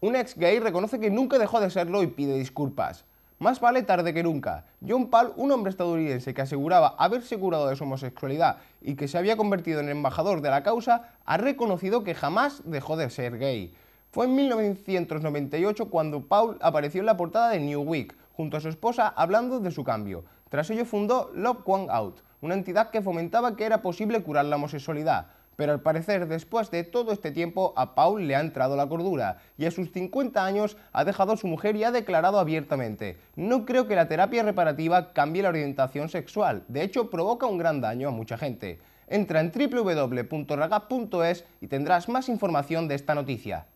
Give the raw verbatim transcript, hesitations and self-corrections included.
Un ex gay reconoce que nunca dejó de serlo y pide disculpas. Más vale tarde que nunca. John Paulk, un hombre estadounidense que aseguraba haberse curado de su homosexualidad y que se había convertido en embajador de la causa, ha reconocido que jamás dejó de ser gay. Fue en mil novecientos noventa y ocho cuando Paulk apareció en la portada de Newsweek, junto a su esposa, hablando de su cambio. Tras ello fundó Love Won Out, una entidad que fomentaba que era posible curar la homosexualidad. Pero al parecer, después de todo este tiempo, a Paulk le ha entrado la cordura y a sus cincuenta años ha dejado a su mujer y ha declarado abiertamente: no creo que la terapia reparativa cambie la orientación sexual, de hecho provoca un gran daño a mucha gente. Entra en doble u doble u doble u punto ragap punto es y tendrás más información de esta noticia.